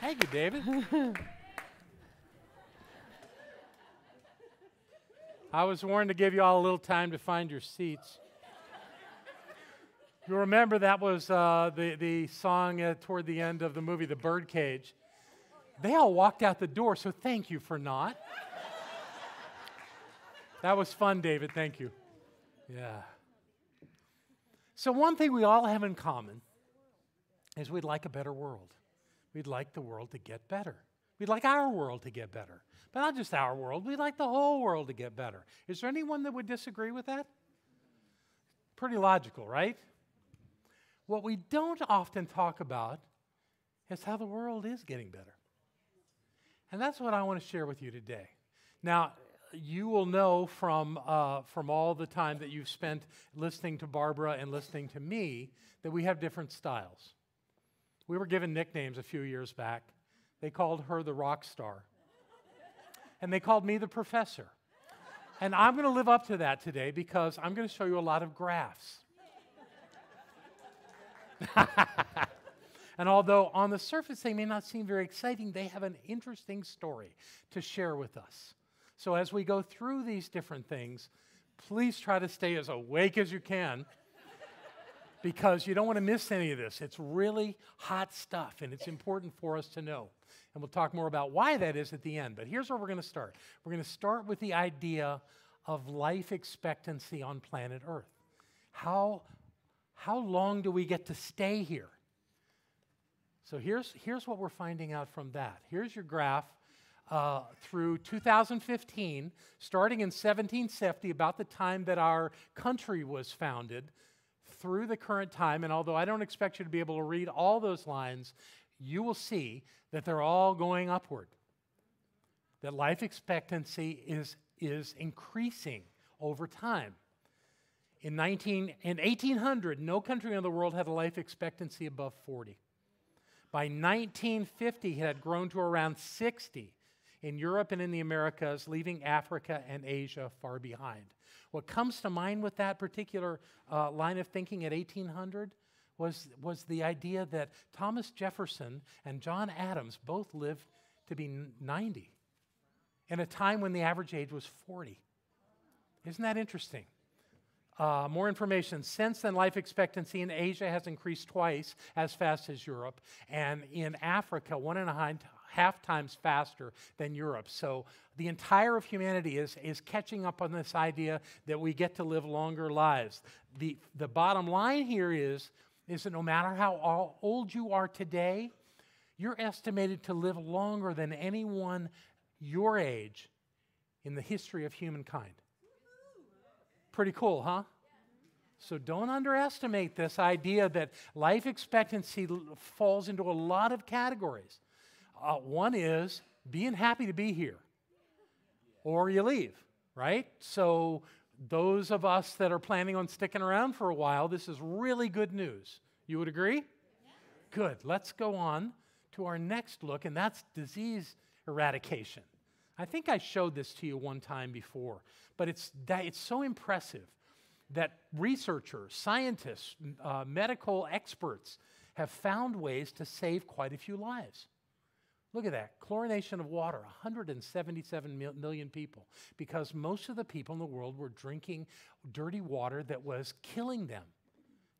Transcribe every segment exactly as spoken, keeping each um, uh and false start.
Thank you, David. I was warned to give you all a little time to find your seats. You remember that was uh, the, the song uh, toward the end of the movie, The Birdcage. They all walked out the door, so thank you for not. That was fun, David. Thank you. Yeah. So one thing we all have in common is we'd like a better world. We'd like the world to get better. We'd like our world to get better. But not just our world. We'd like the whole world to get better. Is there anyone that would disagree with that? Pretty logical, right? What we don't often talk about is how the world is getting better. And that's what I want to share with you today. Now, you will know from, uh, from all the time that you've spent listening to Barbara and listening to me that we have different styles. We were given nicknames a few years back. They called her the rock star. And they called me the professor. And I'm going to live up to that today because I'm going to show you a lot of graphs. And although on the surface they may not seem very exciting, they have an interesting story to share with us. So as we go through these different things, please try to stay as awake as you can because you don't want to miss any of this. It's really hot stuff, and it's important for us to know. And we'll talk more about why that is at the end. But here's where we're going to start. We're going to start with the idea of life expectancy on planet Earth. How, how long do we get to stay here? So here's, here's what we're finding out from that. Here's your graph uh, through two thousand fifteen, starting in seventeen seventy, about the time that our country was founded, through the current time. And although I don't expect you to be able to read all those lines, you will see that they're all going upward, that life expectancy is, is increasing over time. In, nineteen, in eighteen hundred, no country in the world had a life expectancy above forty. By nineteen fifty, it had grown to around sixty in Europe and in the Americas, leaving Africa and Asia far behind. What comes to mind with that particular uh, line of thinking at eighteen hundred was, was the idea that Thomas Jefferson and John Adams both lived to be ninety in a time when the average age was forty. Isn't that interesting? Uh, more information. Since then, life expectancy in Asia has increased twice as fast as Europe, and in Africa, one and a half times faster than Europe. So the entire of humanity is, is catching up on this idea that we get to live longer lives. The, the bottom line here is, is that no matter how old you are today, you're estimated to live longer than anyone your age in the history of humankind. Pretty cool, huh? So don't underestimate this idea that life expectancy falls into a lot of categories. Uh, one is being happy to be here, or you leave, right? So those of us that are planning on sticking around for a while, this is really good news. You would agree? Yeah. Good. Let's go on to our next look, and that's disease eradication. I think I showed this to you one time before, but it's, that it's so impressive that researchers, scientists, uh, medical experts have found ways to save quite a few lives. Look at that, chlorination of water, one hundred seventy-seven million people, because most of the people in the world were drinking dirty water that was killing them.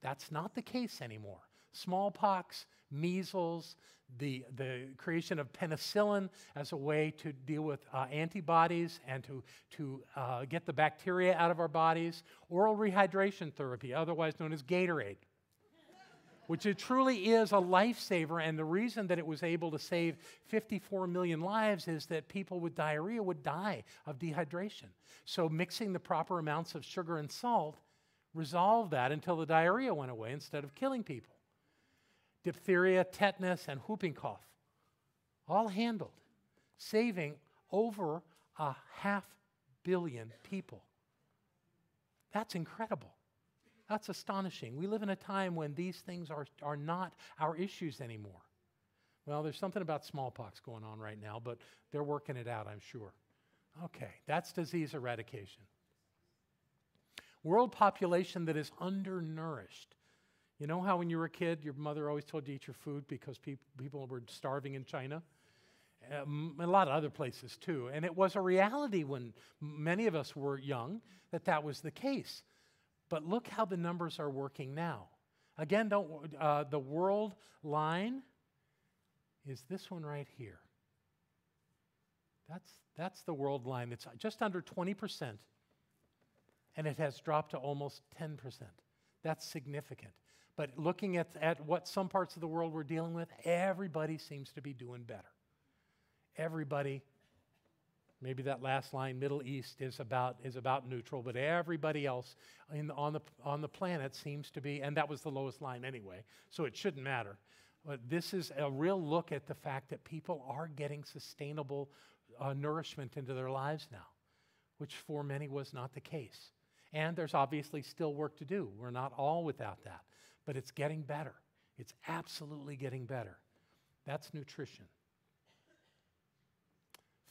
That's not the case anymore. Smallpox, measles, the, the creation of penicillin as a way to deal with uh, antibodies and to, to uh, get the bacteria out of our bodies, oral rehydration therapy, otherwise known as Gatorade, which it truly is a lifesaver. And the reason that it was able to save fifty-four million lives is that people with diarrhea would die of dehydration. So mixing the proper amounts of sugar and salt resolved that until the diarrhea went away instead of killing people. Diphtheria, tetanus, and whooping cough, all handled, saving over a half billion people. That's incredible. That's astonishing. We live in a time when these things are, are not our issues anymore. Well, there's something about smallpox going on right now, but they're working it out, I'm sure. Okay, that's disease eradication. World population that is undernourished You know how when you were a kid, your mother always told you to eat your food because pe- people were starving in China? Um, a lot of other places, too. And it was a reality when many of us were young that that was the case. But look how the numbers are working now. Again, don't uh, the world line is this one right here. That's, that's the world line. It's just under twenty percent, and it has dropped to almost ten percent. That's significant. But looking at, at what some parts of the world we're dealing with, everybody seems to be doing better. Everybody, maybe that last line, Middle East, is about, is about neutral, but everybody else in, on, the, on the planet seems to be, and that was the lowest line anyway, so it shouldn't matter. But this is a real look at the fact that people are getting sustainable uh, nourishment into their lives now, which for many was not the case. And there's obviously still work to do. We're not all without that. But it's getting better. It's absolutely getting better. That's nutrition.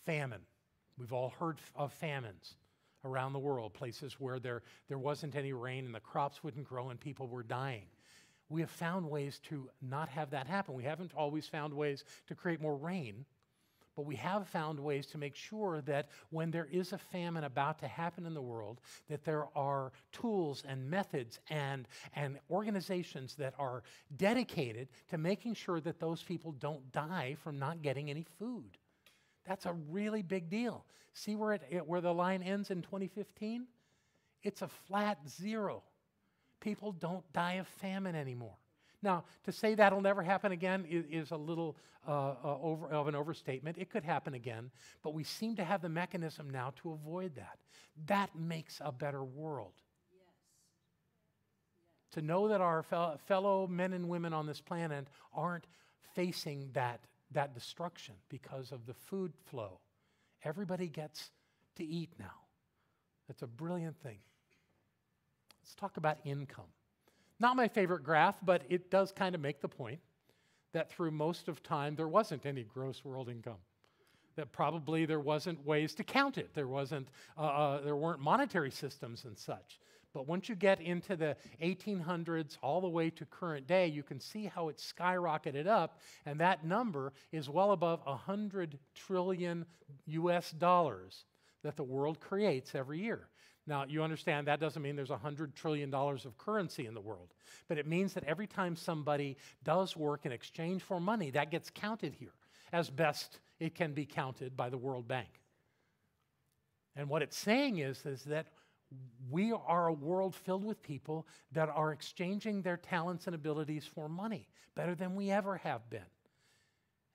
Famine. We've all heard f- of famines around the world, places where there, there wasn't any rain and the crops wouldn't grow and people were dying. We have found ways to not have that happen. We haven't always found ways to create more rain, but we have found ways to make sure that when there is a famine about to happen in the world, that there are tools and methods and, and organizations that are dedicated to making sure that those people don't die from not getting any food. That's a really big deal. See where, it, it, where the line ends in twenty fifteen? It's a flat zero. People don't die of famine anymore. Now, to say that'll never happen again is, is a little uh, uh, over, of an overstatement. It could happen again, but we seem to have the mechanism now to avoid that. That makes a better world. Yes. Yes. To know that our fel- fellow men and women on this planet aren't facing that, that destruction because of the food flow. Everybody gets to eat now. That's a brilliant thing. Let's talk about income. Not my favorite graph, but it does kind of make the point that through most of time there wasn't any gross world income, that probably there wasn't ways to count it. There wasn't, uh, uh, there weren't monetary systems and such. But once you get into the eighteen hundreds all the way to current day, you can see how it skyrocketed up, and that number is well above one hundred trillion U S dollars that the world creates every year. Now, you understand that doesn't mean there's one hundred trillion dollars of currency in the world, but it means that every time somebody does work in exchange for money, that gets counted here as best it can be counted by the World Bank. And what it's saying is, is that we are a world filled with people that are exchanging their talents and abilities for money better than we ever have been.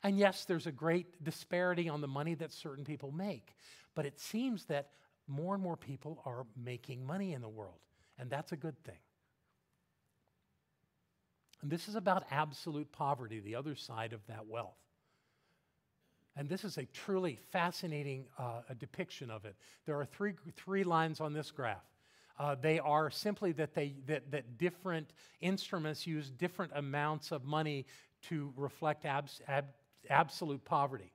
And yes, there's a great disparity on the money that certain people make, but it seems that more and more people are making money in the world, and that's a good thing. And this is about absolute poverty, the other side of that wealth. And this is a truly fascinating uh, a depiction of it. There are three three lines on this graph. Uh, they are simply that they that, that different instruments use different amounts of money to reflect abs, ab, absolute poverty.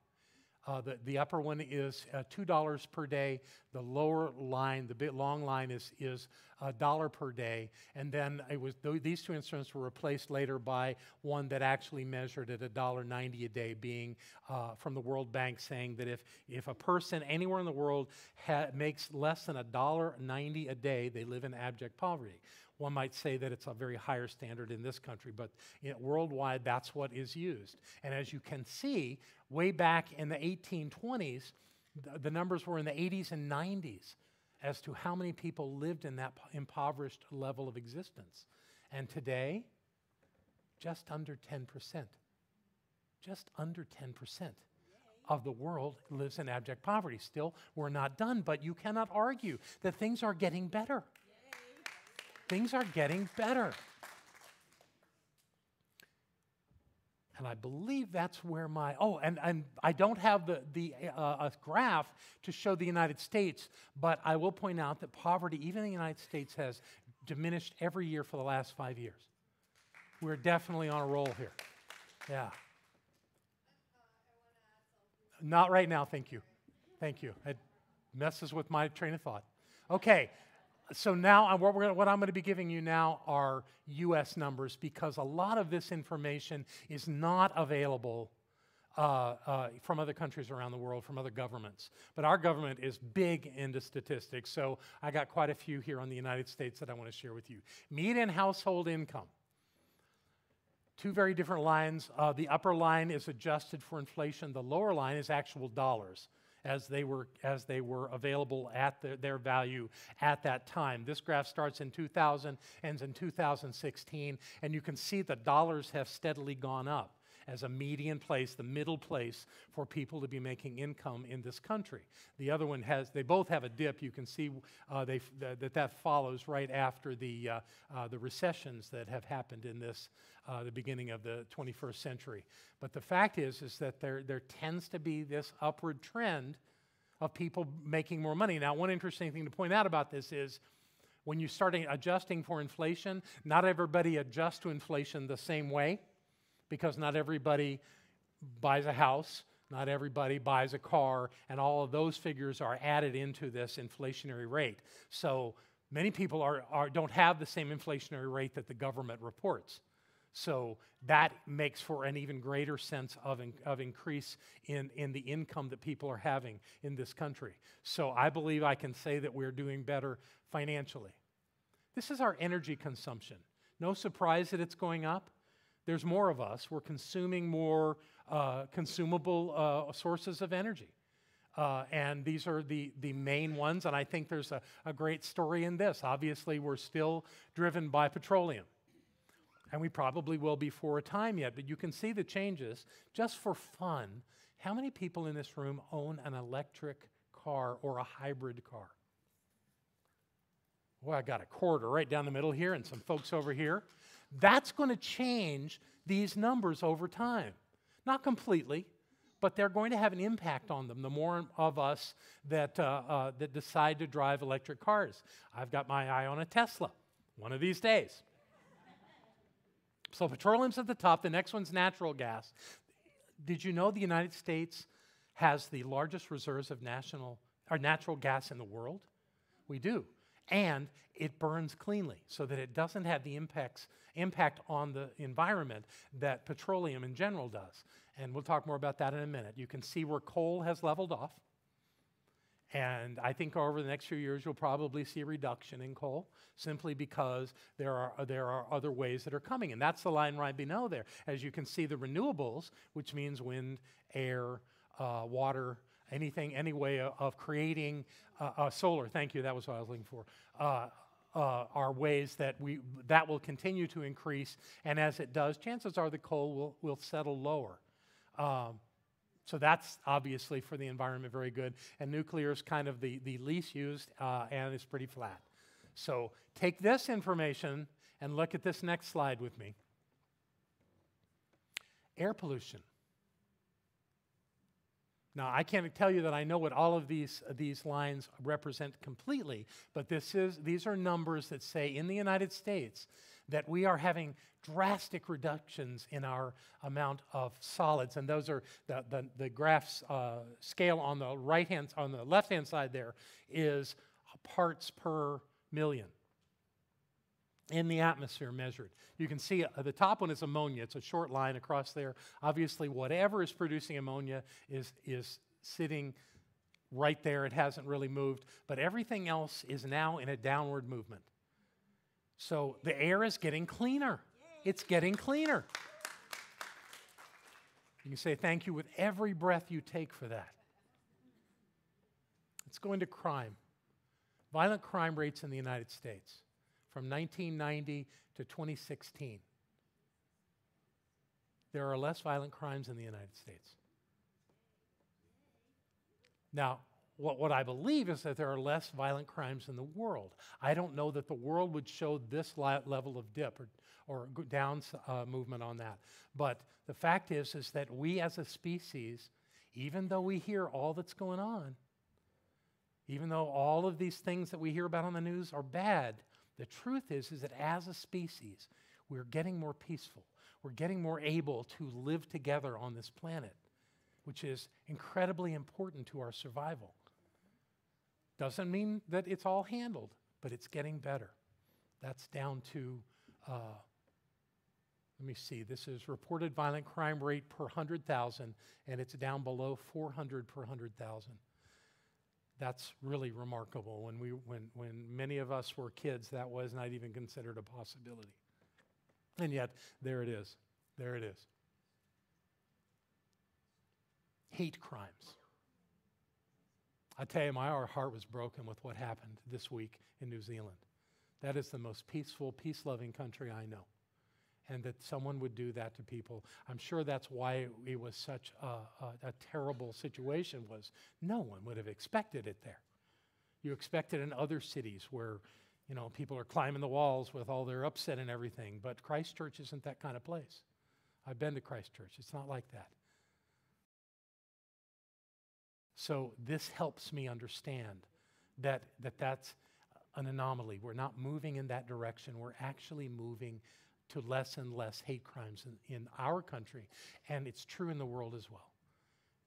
Uh, the, the upper one is uh, two dollars per day. The lower line, the bit long line, is is a dollar per day. And then it was th- these two instruments were replaced later by one that actually measured at one dollar ninety a day, being uh, from the World Bank, saying that if, if a person anywhere in the world ha- makes less than one dollar ninety a day, they live in abject poverty. One might say that it's a very higher standard in this country, but you know, worldwide, that's what is used. And as you can see, way back in the eighteen twenties, th- the numbers were in the eighties and nineties as to how many people lived in that po- impoverished level of existence. And today, just under ten percent, just under ten percent of the world lives in abject poverty. Still, we're not done, but you cannot argue that things are getting better. Things are getting better. And I believe that's where my, oh, and, and I don't have the, the uh, a graph to show the United States, but I will point out that poverty, even in the United States, has diminished every year for the last five years. We're definitely on a roll here. Yeah. Not right now, thank you. Thank you. It messes with my train of thought. Okay. So now I, what, we're gonna, what I'm going to be giving you now are U S numbers, because a lot of this information is not available uh, uh, from other countries around the world, from other governments. But our government is big into statistics, so I got quite a few here on the United States that I want to share with you. Median household income. Two very different lines. Uh, the upper line is adjusted for inflation. The lower line is actual dollars, as they were, as they were available at the, their value at that time. This graph starts in two thousand, ends in two thousand sixteen, and you can see the dollars have steadily gone up as a median place, the middle place for people to be making income in this country. The other one has, they both have a dip. You can see uh, they f th that that follows right after the, uh, uh, the recessions that have happened in this, uh, the beginning of the twenty-first century. But the fact is, is that there, there tends to be this upward trend of people making more money. Now, one interesting thing to point out about this is, when you start adjusting for inflation, not everybody adjusts to inflation the same way, because not everybody buys a house, not everybody buys a car, and all of those figures are added into this inflationary rate. So many people are, are, don't have the same inflationary rate that the government reports. So that makes for an even greater sense of, in, of increase in, in the income that people are having in this country. So I believe I can say that we're doing better financially. This is our energy consumption. No surprise that it's going up. There's more of us. We're consuming more uh, consumable uh, sources of energy. Uh, and these are the, the main ones, and I think there's a, a great story in this. Obviously, we're still driven by petroleum, and we probably will be for a time yet, but you can see the changes. Just for fun, how many people in this room own an electric car or a hybrid car? Well, I got a quarter right down the middle here and some folks over here. That's going to change these numbers over time. Not completely, but they're going to have an impact on them, the more of us that, uh, uh, that decide to drive electric cars. I've got my eye on a Tesla one of these days. So petroleum's at the top. The next one's natural gas. Did you know the United States has the largest reserves of national, or natural gas in the world? We do. And it burns cleanly, so that it doesn't have the impacts, impact on the environment that petroleum in general does. And we'll talk more about that in a minute. You can see where coal has leveled off. And I think over the next few years, you'll probably see a reduction in coal, simply because there are, there are other ways that are coming. And that's the line right below there. As you can see, the renewables, which means wind, air, uh, water, anything, any way of, of creating uh, uh, solar, thank you, that was what I was looking for, uh, uh, are ways that we that will continue to increase. And as it does, chances are the coal will, will settle lower. Um, so that's obviously for the environment very good. And nuclear is kind of the, the least used, uh, and it's pretty flat. So take this information and look at this next slide with me. Air pollution. Now, I can't tell you that I know what all of these, uh, these lines represent completely, but this is, these are numbers that say in the United States that we are having drastic reductions in our amount of solids, and those are the, the, the graph's uh, scale on the right hand, on the left-hand side there is parts per million in the atmosphere measured. You can see uh, the top one is ammonia. It's a short line across there. Obviously, whatever is producing ammonia is, is sitting right there. It hasn't really moved. But everything else is now in a downward movement. So the air is getting cleaner. Yay. It's getting cleaner. You can say thank you with every breath you take for that. Let's go into crime. Violent crime rates in the United States. From nineteen ninety to twenty sixteen, there are less violent crimes in the United States. Now, what, what I believe is that there are less violent crimes in the world. I don't know that the world would show this level of dip or, or down uh, movement on that. But the fact is, is that we as a species, even though we hear all that's going on, even though all of these things that we hear about on the news are bad, the truth is, is that as a species, we're getting more peaceful. We're getting more able to live together on this planet, which is incredibly important to our survival. Doesn't mean that it's all handled, but it's getting better. That's down to, uh, let me see, this is reported violent crime rate per one hundred thousand, and it's down below four hundred per one hundred thousand. That's really remarkable. When, we, when, when many of us were kids, that was not even considered a possibility. And yet, there it is. There it is. Hate crimes. I tell you, my heart was broken with what happened this week in New Zealand. That is the most peaceful, peace-loving country I know. And that someone would do that to people. I'm sure that's why it was such a, a, a terrible situation, was no one would have expected it there. You expect it in other cities where, you know, people are climbing the walls with all their upset and everything, but Christchurch isn't that kind of place. I've been to Christchurch. It's not like that. So this helps me understand that, that that's an anomaly. We're not moving in that direction. We're actually moving to less and less hate crimes in, in our country, and it's true in the world as well.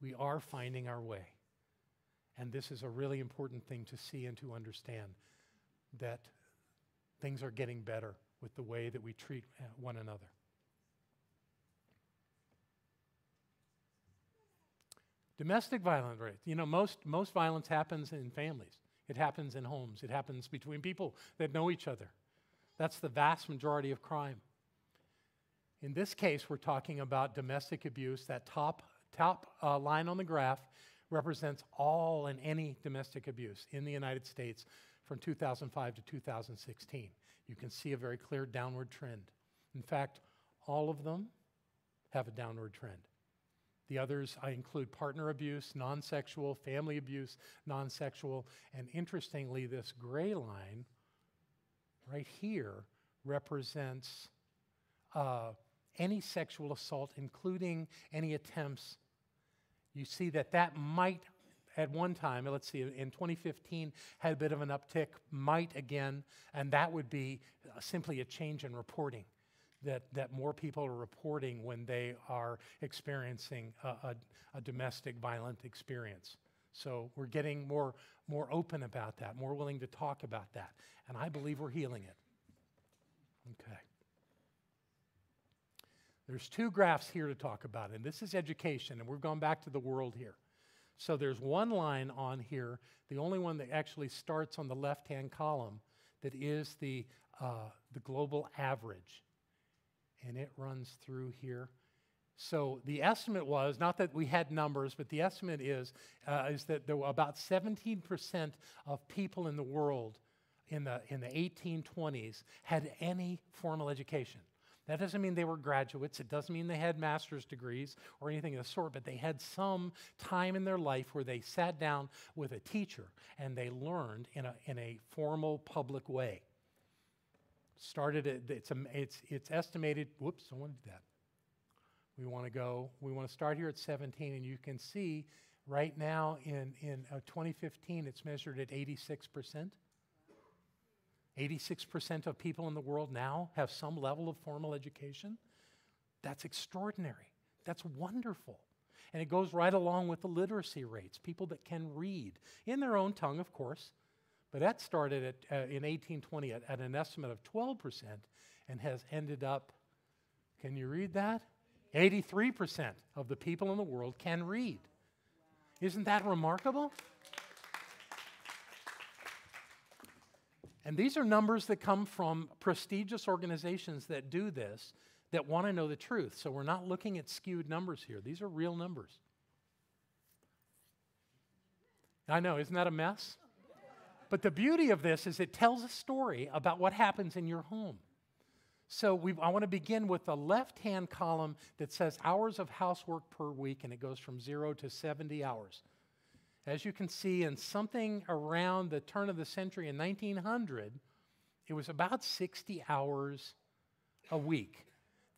We are finding our way, and this is a really important thing to see and to understand, that things are getting better with the way that we treat one another. Domestic violence rate. You know, most, most violence happens in families. It happens in homes. It happens between people that know each other. That's the vast majority of crime. In this case, we're talking about domestic abuse. That top, top uh, line on the graph represents all and any domestic abuse in the United States from two thousand five to two thousand sixteen. You can see a very clear downward trend. In fact, all of them have a downward trend. The others, I include partner abuse, non-sexual, family abuse, non-sexual, and interestingly, this gray line right here represents uh, any sexual assault, including any attempts. You see that that might, at one time, let's see, in twenty fifteen, had a bit of an uptick, might again, and that would be simply a change in reporting. That, that more people are reporting when they are experiencing a, a, a domestic violent experience. So we're getting more, more open about that, more willing to talk about that. And I believe we're healing it. Okay. There's two graphs here to talk about, and this is education, and we've gone back to the world here. So there's one line on here, the only one that actually starts on the left-hand column, that is the, uh, the global average. And it runs through here. So the estimate was, not that we had numbers, but the estimate is, uh, is that there were about seventeen percent of people in the world in the, in the eighteen twenties had any formal education. That doesn't mean they were graduates. It doesn't mean they had master's degrees or anything of the sort, but they had some time in their life where they sat down with a teacher and they learned in a, in a formal public way. Started at, it's, it's, it's estimated, whoops, I don't want to do that. We want to go, we want to start here at seventeen, and you can see right now in, in uh, twenty fifteen, it's measured at eighty-six percent. eighty-six percent of people in the world now have some level of formal education. That's extraordinary. That's wonderful. And it goes right along with the literacy rates, people that can read, in their own tongue, of course. But that started at, uh, in eighteen twenty at, at an estimate of twelve percent and has ended up, can you read that? eighty-three percent of the people in the world can read. Isn't that remarkable? And these are numbers that come from prestigious organizations that do this, that want to know the truth. So we're not looking at skewed numbers here. These are real numbers. I know, isn't that a mess? But the beauty of this is it tells a story about what happens in your home. So we, I want to begin with the left-hand column that says hours of housework per week, and it goes from zero to seventy hours. As you can see, in something around the turn of the century in nineteen hundred, it was about sixty hours a week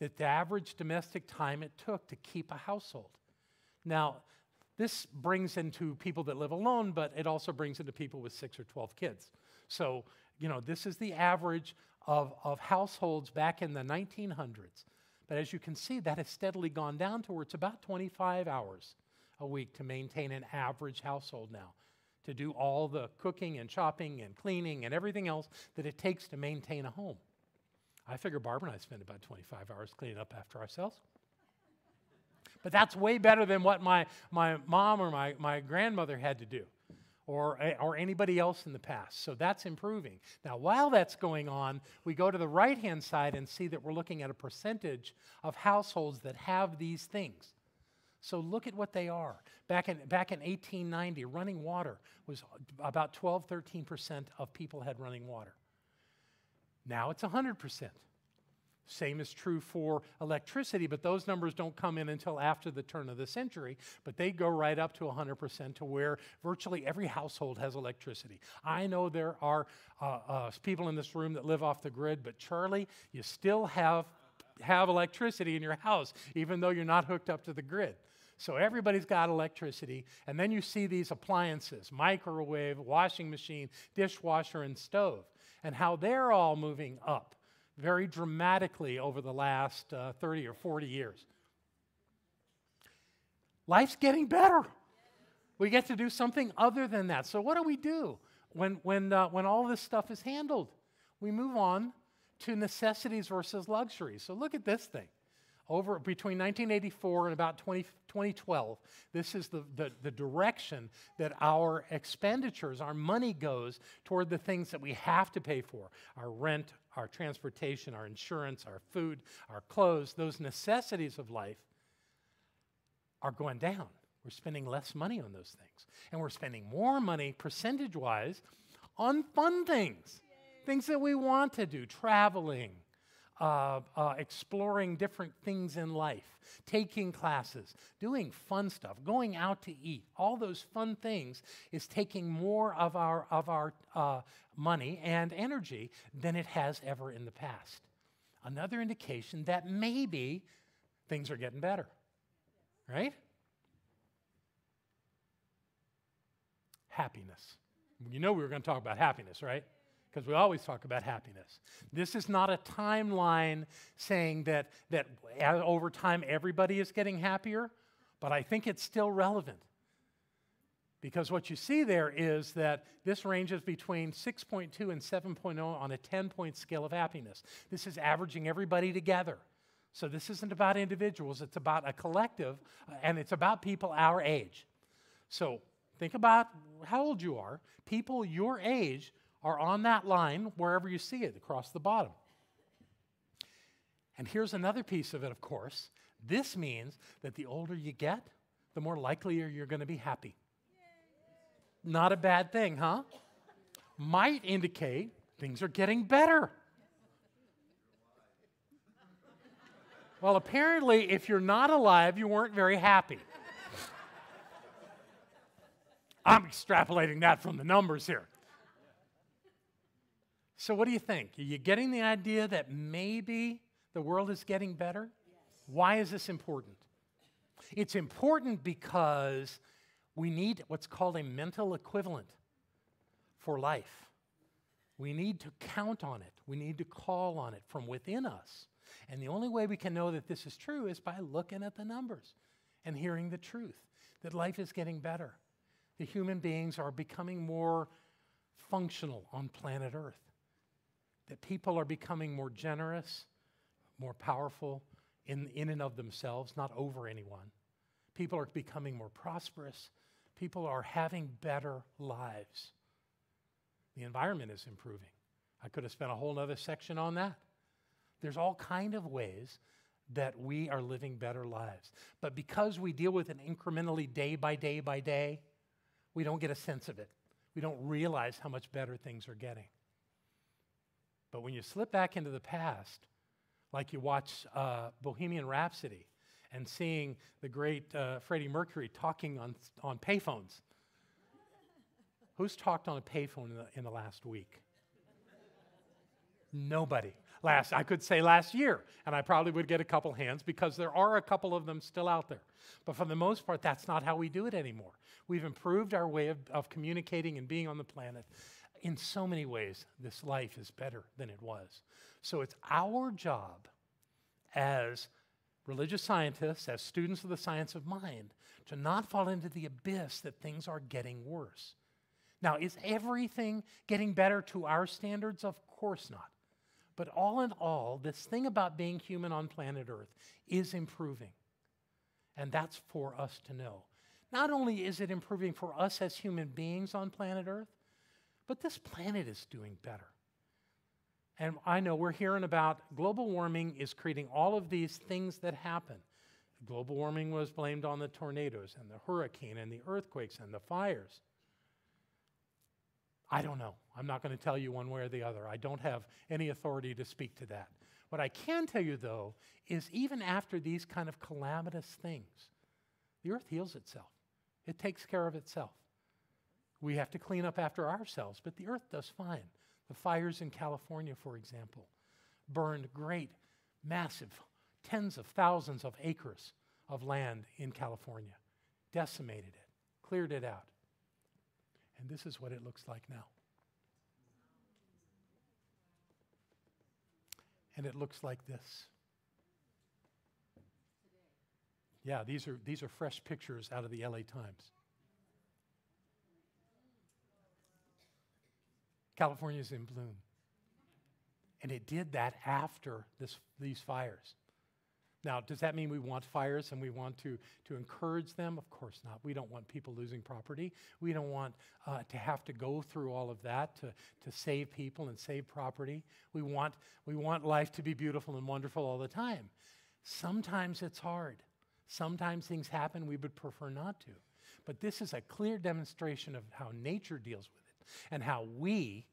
that the average domestic time it took to keep a household. Now, this brings into people that live alone, but it also brings into people with six or twelve kids. So, you know, this is the average of, of households back in the nineteen hundreds. But as you can see, that has steadily gone down to where it's about twenty-five hours a week to maintain an average household now. to do all the cooking and shopping and cleaning and everything else that it takes to maintain a home. I figure Barbara and I spend about twenty-five hours cleaning up after ourselves. But that's way better than what my, my mom or my, my grandmother had to do, or, or anybody else in the past. So that's improving. Now, while that's going on, we go to the right-hand side and see that we're looking at a percentage of households that have these things. So look at what they are. Back in, back in eighteen ninety, running water was about twelve, thirteen percent of people had running water. Now it's one hundred percent. Same is true for electricity, but those numbers don't come in until after the turn of the century, but they go right up to one hundred percent to where virtually every household has electricity. I know there are uh, uh, people in this room that live off the grid, but Charlie, you still have, have electricity in your house, even though you're not hooked up to the grid. So everybody's got electricity, and then you see these appliances, microwave, washing machine, dishwasher, and stove, and how they're all moving up very dramatically over the last uh, thirty or forty years. Life's getting better. We get to do something other than that. So what do we do when, when, uh, when all this stuff is handled? We move on to necessities versus luxury. So look at this thing. Over between nineteen eighty-four and about twenty twelve, this is the, the, the direction that our expenditures, our money goes toward the things that we have to pay for, our rent, our transportation, our insurance, our food, our clothes. Those necessities of life are going down. We're spending less money on those things. And we're spending more money, percentage-wise, on fun things, Yay. Things that we want to do, traveling, Uh, uh, exploring different things in life, taking classes, doing fun stuff, going out to eat. All those fun things is taking more of our, of our uh, money and energy than it has ever in the past. Another indication that maybe things are getting better, right? Happiness. You know we were going to talk about happiness, right? Because we always talk about happiness. This is not a timeline saying that, that over time everybody is getting happier, but I think it's still relevant. Because what you see there is that this ranges between six point two and seven point oh on a ten point scale of happiness. This is averaging everybody together. So this isn't about individuals, it's about a collective, and it's about people our age. So think about how old you are. People your age are on that line wherever you see it, across the bottom. And here's another piece of it, of course. This means that the older you get, the more likely you're going to be happy. Not a bad thing, huh? Might indicate things are getting better. Well, apparently, if you're not alive, you weren't very happy. I'm extrapolating that from the numbers here. So what do you think? Are you getting the idea that maybe the world is getting better? Yes. Why is this important? It's important because we need what's called a mental equivalent for life. We need to count on it. We need to call on it from within us. And the only way we can know that this is true is by looking at the numbers and hearing the truth, that life is getting better. The human beings are becoming more functional on planet Earth. That people are becoming more generous, more powerful in, in and of themselves, not over anyone. People are becoming more prosperous. People are having better lives. The environment is improving. I could have spent a whole other section on that. There's all kinds of ways that we are living better lives. But because we deal with it incrementally day by day by day, we don't get a sense of it. We don't realize how much better things are getting. But when you slip back into the past, like you watch uh, Bohemian Rhapsody and seeing the great uh, Freddie Mercury talking on, on payphones. Who's talked on a payphone in the, in the last week? Nobody. Last, I could say last year, and I probably would get a couple hands because there are a couple of them still out there. But for the most part, that's not how we do it anymore. We've improved our way of, of communicating and being on the planet. In so many ways, this life is better than it was. So it's our job as religious scientists, as students of the science of mind, to not fall into the abyss that things are getting worse. Now, is everything getting better to our standards? Of course not. But all in all, this thing about being human on planet Earth is improving. And that's for us to know. Not only is it improving for us as human beings on planet Earth, but this planet is doing better. And I know we're hearing about global warming is creating all of these things that happen. Global warming was blamed on the tornadoes and the hurricane and the earthquakes and the fires. I don't know. I'm not going to tell you one way or the other. I don't have any authority to speak to that. What I can tell you, though, is even after these kind of calamitous things, the Earth heals itself. It takes care of itself. We have to clean up after ourselves, but the Earth does fine. The fires in California, for example, burned great, massive, tens of thousands of acres of land in California, decimated it, cleared it out. And this is what it looks like now. And it looks like this. Yeah, these are, these are fresh pictures out of the L A Times. California's in bloom. And it did that after this, these fires. Now, does that mean we want fires and we want to, to encourage them? Of course not. We don't want people losing property. We don't want uh, to have to go through all of that to, to save people and save property. We want, we want life to be beautiful and wonderful all the time. Sometimes it's hard. Sometimes things happen we would prefer not to. But this is a clear demonstration of how nature deals with it and how we,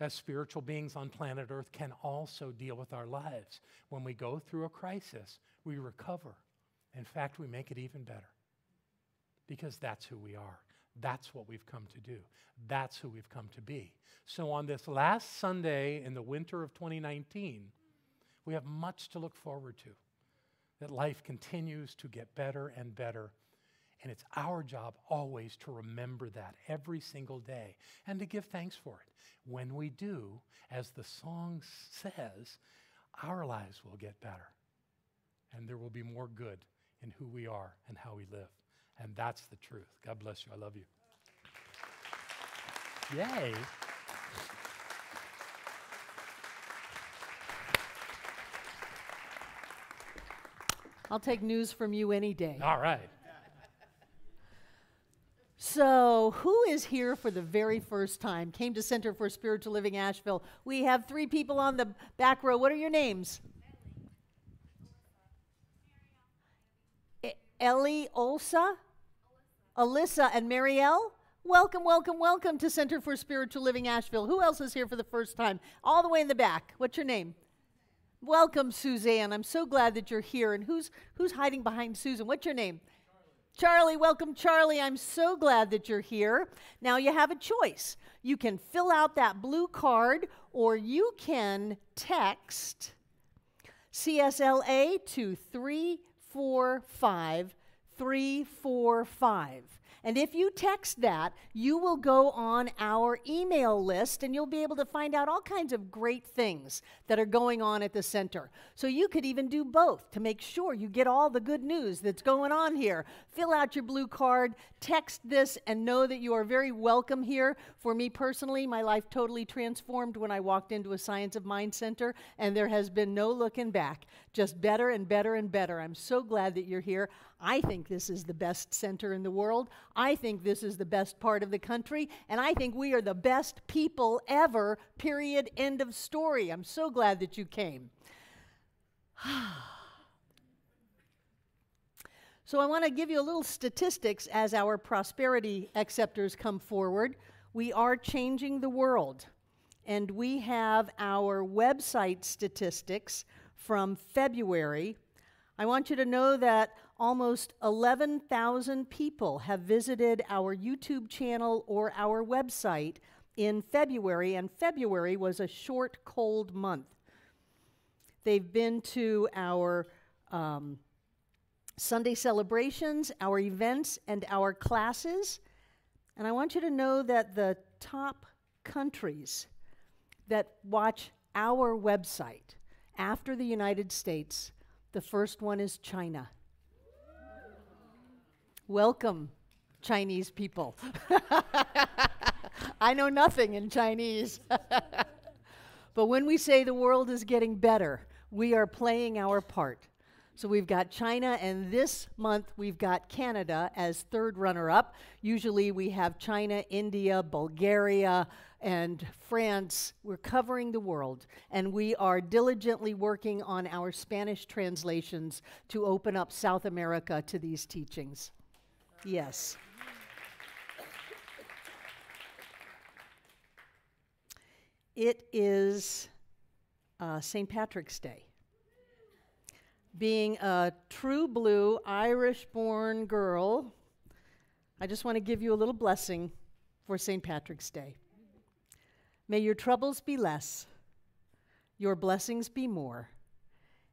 as spiritual beings on planet Earth, can also deal with our lives. When we go through a crisis, we recover. In fact, we make it even better. Because that's who we are. That's what we've come to do. That's who we've come to be. So on this last Sunday in the winter of twenty nineteen, we have much to look forward to. That life continues to get better and better. And it's our job always to remember that every single day and to give thanks for it. When we do, as the song says, our lives will get better and there will be more good in who we are and how we live. And that's the truth. God bless you. I love you. Yay. I'll take news from you any day. All right. So, who is here for the very first time? Came to Center for Spiritual Living Asheville. We have three people on the back row. What are your names? Ellie, Olsa, Alyssa, and Marielle. Welcome, welcome, welcome to Center for Spiritual Living Asheville. Who else is here for the first time? All the way in the back. What's your name? Welcome, Suzanne. I'm so glad that you're here. And who's who's hiding behind Susan? What's your name? Charlie, welcome, Charlie. I'm so glad that you're here. Now you have a choice. You can fill out that blue card, or you can text C S L A to three four five three four five. And if you text that, you will go on our email list, and you'll be able to find out all kinds of great things that are going on at the center. So you could even do both to make sure you get all the good news that's going on here. Fill out your blue card, text this, and know that you are very welcome here. For me personally, my life totally transformed when I walked into a Science of Mind center, and there has been no looking back. Just better and better and better. I'm so glad that you're here. I think this is the best center in the world. I think this is the best part of the country, and I think we are the best people ever, period, end of story. I'm so glad that you came. So I want to give you a little statistics as our prosperity acceptors come forward. We are changing the world, and we have our website statistics from February. I want you to know that almost eleven thousand people have visited our YouTube channel or our website in February, and February was a short, cold month. They've been to our um, Sunday celebrations, our events, and our classes. And I want you to know that the top countries that watch our website after the United States, the first one is China. Welcome, Chinese people. I know nothing in Chinese. But when we say the world is getting better, we are playing our part. So we've got China, and this month we've got Canada as third runner-up. Usually we have China, India, Bulgaria, and France. We're covering the world, and we are diligently working on our Spanish translations to open up South America to these teachings. Yes. It is uh, Saint Patrick's Day. Being a true blue, Irish-born girl, I just want to give you a little blessing for Saint Patrick's Day. May your troubles be less, your blessings be more,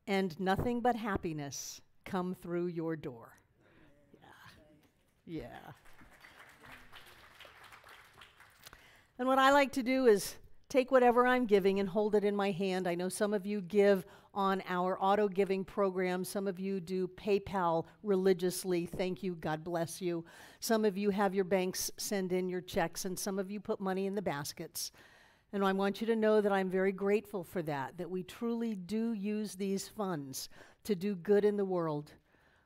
and nothing but happiness come through your door. Yeah. Yeah. And what I like to do is take whatever I'm giving and hold it in my hand. I know some of you give on our auto-giving program. Some of you do PayPal religiously. Thank you. God bless you. Some of you have your banks send in your checks, and some of you put money in the baskets. And I want you to know that I'm very grateful for that, that we truly do use these funds to do good in the world.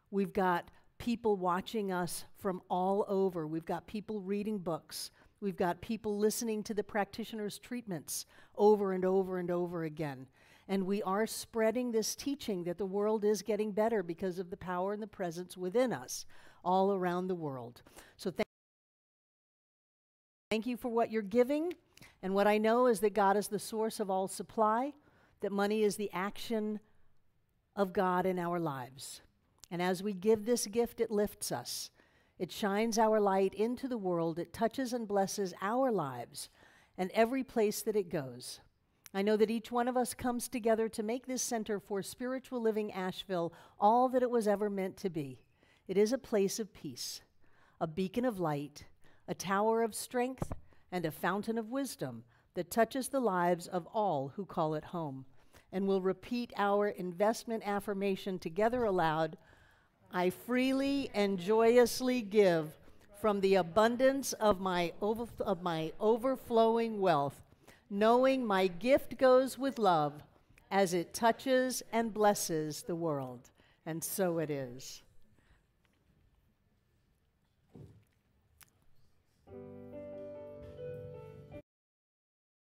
We've got people watching us from all over. We've got people reading books. We've got people listening to the practitioners' treatments over and over and over again. And we are spreading this teaching that the world is getting better because of the power and the presence within us all around the world. So thank thank you for what you're giving. And what I know is that God is the source of all supply, that money is the action of God in our lives. And as we give this gift, it lifts us. It shines our light into the world. It touches and blesses our lives and every place that it goes. I know that each one of us comes together to make this Center for Spiritual Living Asheville all that it was ever meant to be. It is a place of peace, a beacon of light, a tower of strength, and a fountain of wisdom that touches the lives of all who call it home. And we'll repeat our investment affirmation together aloud. I freely and joyously give from the abundance of my, over, of my overflowing wealth, knowing my gift goes with love as it touches and blesses the world. And so it is.